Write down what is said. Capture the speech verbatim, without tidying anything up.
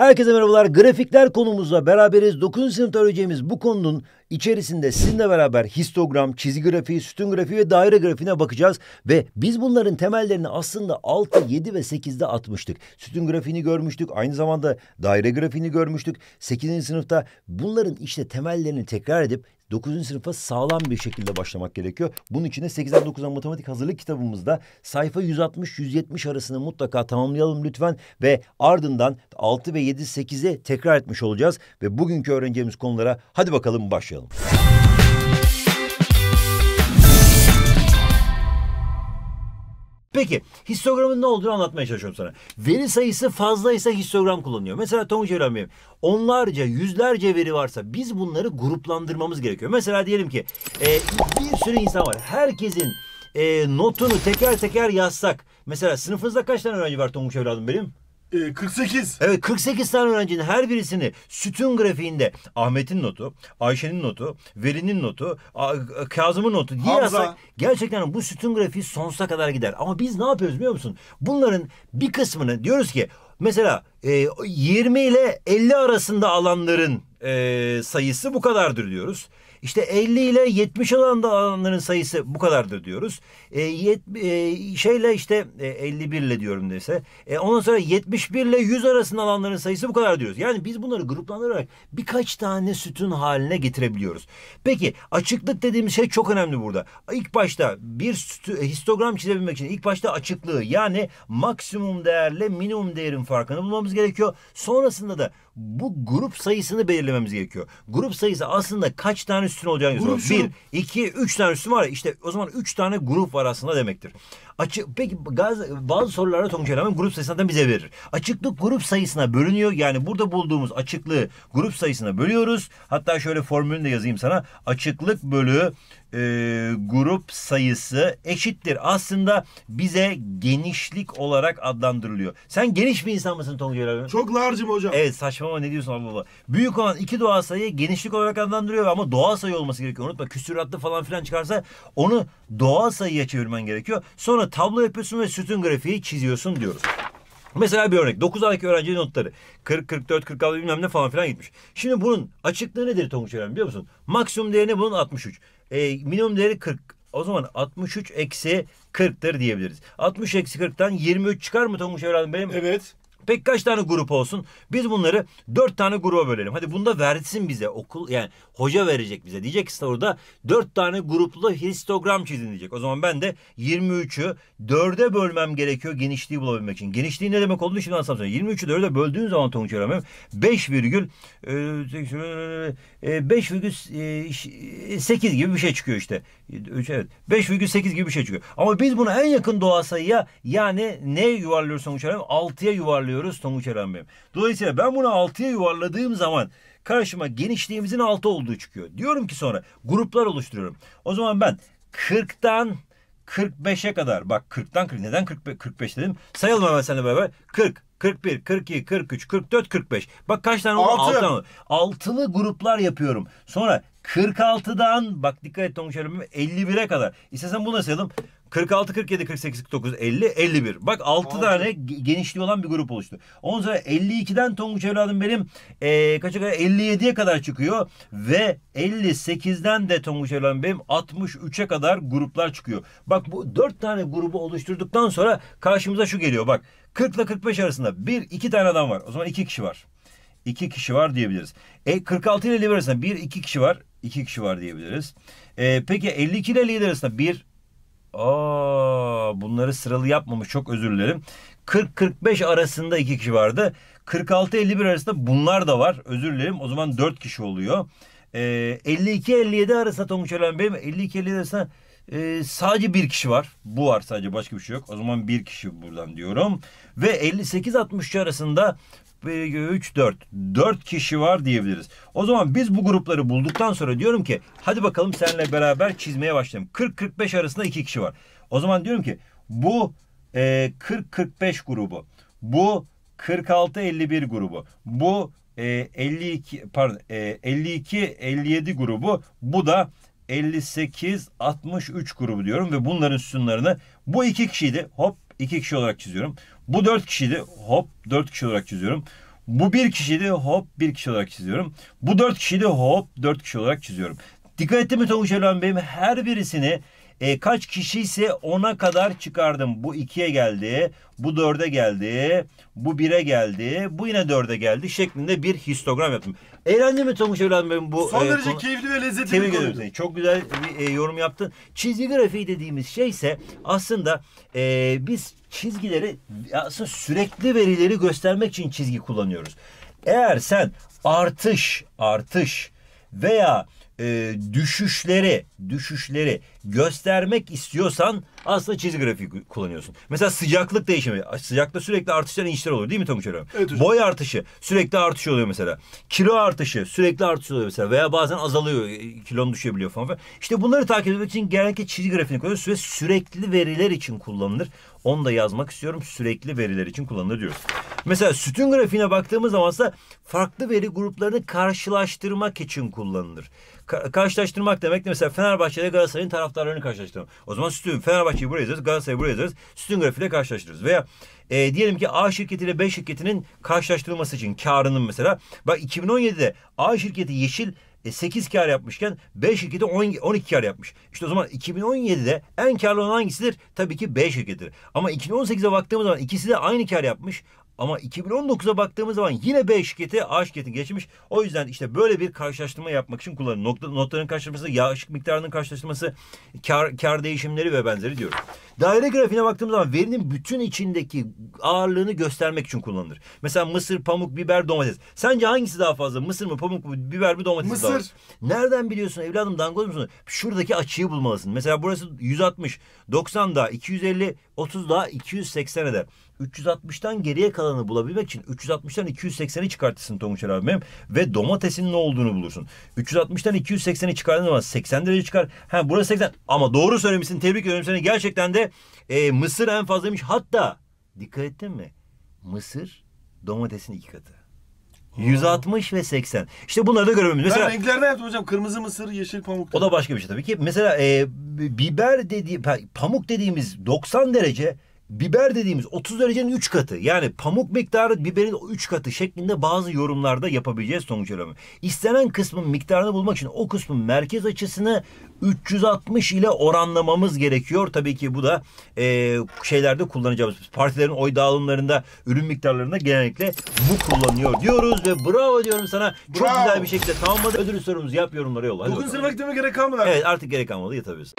Herkese merhabalar. Grafikler konumuzla beraberiz. dokuzuncu sınıfta öğreneceğimiz bu konunun içerisinde sizinle beraber histogram, çizgi grafiği, sütun grafiği ve daire grafiğine bakacağız. Ve biz bunların temellerini aslında altı, yedi ve sekizde atmıştık. Sütun grafiğini görmüştük. Aynı zamanda daire grafiğini görmüştük. sekizinci sınıfta bunların işte temellerini tekrar edip dokuzuncu sınıfa sağlam bir şekilde başlamak gerekiyor. Bunun için de sekizden dokuza matematik hazırlık kitabımızda sayfa yüz altmış yüz yetmiş arasını mutlaka tamamlayalım lütfen. Ve ardından altı ve yedi sekize tekrar etmiş olacağız. Ve bugünkü öğreneceğimiz konulara hadi bakalım başlayalım. Peki histogramın ne olduğunu anlatmaya çalışıyorum sana. Veri sayısı fazlaysa histogram kullanıyor. Mesela tonguç evren onlarca, yüzlerce veri varsa biz bunları gruplandırmamız gerekiyor. Mesela diyelim ki e, bir sürü insan var. Herkesin e, notunu teker teker yazsak. Mesela sınıfınızda kaç tane öğrenci var tonguç evladım benim? kırk sekiz. Evet, kırk sekiz tane öğrencinin her birisini sütun grafiğinde Ahmet'in notu, Ayşe'nin notu, Veli'nin notu, Kazım'ın notu diye yazsak gerçekten bu sütun grafiği sonsuza kadar gider. Ama biz ne yapıyoruz biliyor musun? Bunların bir kısmını diyoruz ki mesela e, yirmi ile elli arasında alanların e, sayısı bu kadardır diyoruz. İşte elli ile yetmiş alanda alanların sayısı bu kadardır diyoruz. E, yet, e, şeyle işte e, elli bir ile diyorum dese. E, ondan sonra yetmiş bir ile yüz arasında alanların sayısı bu kadar diyoruz. Yani biz bunları gruplandırarak birkaç tane sütun haline getirebiliyoruz. Peki açıklık dediğimiz şey çok önemli burada. İlk başta bir sütun, histogram çizebilmek için ilk başta açıklığı yani maksimum değerle minimum değerin farkını bulmamız gerekiyor. Sonrasında da bu grup sayısını belirlememiz gerekiyor. Grup sayısı aslında kaç tane sütun olacağını gösteriyor. bir, iki, üç tane sütun var ya, işte o zaman üç tane grup var aslında demektir. Açık, peki bazı sorularda tonguç evren grup sayısından bize verir. Açıklık grup sayısına bölünüyor. Yani burada bulduğumuz açıklığı grup sayısına bölüyoruz. Hatta şöyle formülünü de yazayım sana. Açıklık bölü e, grup sayısı eşittir. Aslında bize genişlik olarak adlandırılıyor. Sen geniş bir insan mısın tonguç evren? Çok large'ım hocam. Evet, saçmalama, ne diyorsun Allah Allah. Büyük olan iki doğal sayı genişlik olarak adlandırıyor ama doğal sayı olması gerekiyor. Unutma, küsuratlı falan filan çıkarsa onu doğal sayıya çevirmen gerekiyor. Sonra tablo yapıyorsun ve sütun grafiği çiziyorsun diyoruz. Mesela bir örnek. dokuz A'daki öğrencinin notları. kırk, kırk dört, kırk altı bilmem ne falan filan gitmiş. Şimdi bunun açıklığı nedir tonguç evren biliyor musun? Maksimum değeri bunun altmış üç. E, minimum değeri kırk. O zaman altmış üç eksi kırktır diyebiliriz. altmış eksi kırktan yirmi üç çıkar mı tonguç evren benim? Evet. Peki kaç tane grup olsun? Biz bunları dört tane gruba bölelim. Hadi bunu da versin bize okul, yani hoca verecek bize. Diyecek ki orada dört tane gruplu histogram çizin diyecek. O zaman ben de yirmi üçü dörde bölmem gerekiyor genişliği bulabilmek için. Genişliği ne demek olduğunu şimdi anlatsam. yirmi üçü dörde böldüğün zaman tonguç evren beş virgül sekiz gibi bir şey çıkıyor işte. Evet, beş virgül sekiz gibi bir şey çıkıyor. Ama biz bunu en yakın doğal sayıya yani ne yuvarlıyoruz tonguç evren? altıya yuvarlıyoruz. Tonguç evren benim. Dolayısıyla ben bunu altıya yuvarladığım zaman karşıma genişliğimizin altı olduğu çıkıyor. Diyorum ki sonra gruplar oluşturuyorum. O zaman ben kırktan kırk beşe kadar, bak kırktan kırk, neden kırk beş dedim? Sayalım hemen seninle beraber. kırk, kırk bir, kırk iki, kırk üç, kırk dört, kırk beş. Bak kaç tane oldu? altı. altı. Altılı gruplar yapıyorum. Sonra kırk altıdan bak dikkat et tonguç evren elli bire kadar. İstersen bunu da sayalım. kırk altı, kırk yedi, kırk sekiz, kırk dokuz, elli, elli bir. Bak altı tane genişliği olan bir grup oluştu. Ondan sonra elli ikiden tonguç evladım benim e, kaça kadar? elli yediye kadar çıkıyor. Ve elli sekizden de tonguç evladım benim altmış üçe kadar gruplar çıkıyor. Bak bu dört tane grubu oluşturduktan sonra karşımıza şu geliyor. Bak kırk ile kırk beş arasında bir iki tane adam var. O zaman iki kişi var. iki kişi var diyebiliriz. E, kırk altı ile elli bir arasında bir iki kişi var. iki kişi var diyebiliriz. E, peki elli iki ile elli yedi arasında bir... Aa, bunları sıralı yapmamış, çok özür dilerim. kırk kırk beş arasında iki kişi vardı. kırk altı elli bir arasında bunlar da var. Özür dilerim. O zaman dört kişi oluyor. Ee, elli iki elli yedi arasında tonguç evren benim elli iki elli yedi arasında e, sadece bir kişi var. Bu var sadece, başka bir şey yok. O zaman bir kişi buradan diyorum. Ve elli sekiz altmış üç arasında üç dört dört kişi var diyebiliriz. O zaman biz bu grupları bulduktan sonra diyorum ki hadi bakalım seninle beraber çizmeye başlayalım. kırk kırk beş arasında iki kişi var. O zaman diyorum ki bu e, kırk kırk beş grubu, bu kırk altı elli bir grubu, bu e, elli iki pardon e, elli iki elli yedi grubu, bu da elli sekiz altmış üç grubu diyorum ve bunların sütunlarını bu iki kişiydi. Hop iki kişi olarak çiziyorum. Bu dört kişiydi. Hop dört kişi olarak çiziyorum. Bu bir kişiydi, hop bir kişi olarak çiziyorum. Bu dört kişiydi, hop dört kişi olarak çiziyorum. Dikkat etti mi Tonguç Evren Bey'im? Her birisini e, kaç kişi ise ona kadar çıkardım. Bu ikiye geldi, bu dörde geldi, bu bire geldi, bu yine dörde geldi şeklinde bir histogram yaptım. Eğlendin mi Tonguç Evren Bey'im? Bu, Son e, derece konu... keyifli ve lezzetli bir konuydu. Çok güzel bir e, yorum yaptın. Çizgi grafiği dediğimiz şey ise aslında e, biz çizgileri, aslında sürekli verileri göstermek için çizgi kullanıyoruz. Eğer sen artış, artış veya e, düşüşleri, düşüşleri göstermek istiyorsan aslında çizgi grafiği kullanıyorsun. Mesela sıcaklık değişimi, sıcakta sürekli artışlar, inişler olur değil mi Tonguç Hocam? Evet, boy artışı sürekli artış oluyor mesela. Kilo artışı sürekli artış oluyor mesela veya bazen azalıyor, kilon düşebiliyor falan filan. İşte bunları takip etmek için genellikle çizgi grafiğini kullanıyoruz ve sürekli veriler için kullanılır. Onu da yazmak istiyorum. Sürekli veriler için kullanılır diyoruz. Mesela sütun grafiğine baktığımız zaman ise farklı veri gruplarını karşılaştırmak için kullanılır. Ka karşılaştırmak demek de mesela Fenerbahçe'de Galatasaray'ın taraftarlarını karşılaştırmak. O zaman sütun Fenerbahçe'yi buraya yazarız, Galatasaray'ı buraya yazarız. Sütun grafiğiyle karşılaştırırız. Veya e, diyelim ki A şirketiyle B şirketinin karşılaştırılması için karının mesela. Bak iki bin on yedi'de A şirketi yeşil sekiz kar yapmışken B şirketi on iki kar yapmış. İşte o zaman iki bin on yedi'de en karlı olan hangisidir? Tabii ki B şirketidir. Ama iki bin on sekiz'e baktığımız zaman ikisi de aynı kar yapmış. Ama iki bin on dokuz'a baktığımız zaman yine B şirketi A şirketini geçmiş. O yüzden işte böyle bir karşılaştırma yapmak için kullanılır. Nokta, notların karşılaştırması, yağışık miktarının karşılaştırması, kar, kar değişimleri ve benzeri diyoruz. Daire grafiğine baktığımız zaman verinin bütün içindeki ağırlığını göstermek için kullanılır. Mesela mısır, pamuk, biber, domates. Sence hangisi daha fazla? Mısır mı, pamuk mu, biber mi, domates mi? Mısır. Daha nereden biliyorsun evladım, dangoz musun? Şuradaki açıyı bulmalısın. Mesela burası yüz altmış, doksan daha, iki yüz elli, otuz daha, iki yüz seksen eder. üç yüz altmış'tan geriye kalanı bulabilmek için üç yüz altmış'tan iki yüz seksen'i çıkartırsın Tonguç Eral Bey'im ve domatesin ne olduğunu bulursun. üç yüz altmış'tan iki yüz seksen'i çıkardığın zaman seksen derece çıkar. Ha burası seksen ama doğru söylemişsin, tebrik ediyorum seni. Gerçekten de e, mısır en fazlaymış. Hatta dikkat ettin mi? Mısır domatesin iki katı. yüz altmış ve seksen. İşte bunları da görebiliriz. Mesela, ben renklerde yaptım hocam. Kırmızı mısır, yeşil pamuk. O da başka bir şey tabii ki. Mesela e, biber dediği, pamuk dediğimiz doksan derece, biber dediğimiz otuz derecenin üç katı. Yani pamuk miktarı biberin üç katı şeklinde bazı yorumlarda yapabileceğiz sonuç olarak. İstenen kısmın miktarını bulmak için o kısmın merkez açısını üç yüz altmış ile oranlamamız gerekiyor. Tabii ki bu da e, şeylerde kullanacağımız, partilerin oy dağılımlarında, ürün miktarlarında genellikle bu kullanıyor diyoruz ve bravo diyorum sana. Bravo. Çok güzel bir şekilde tamamladı. Ödül sorumuzu yap, yorumlara yolla. Dokun sınıf vaktime gerek kalmadı. Evet, artık gerek kalmadı, yatabilirsin.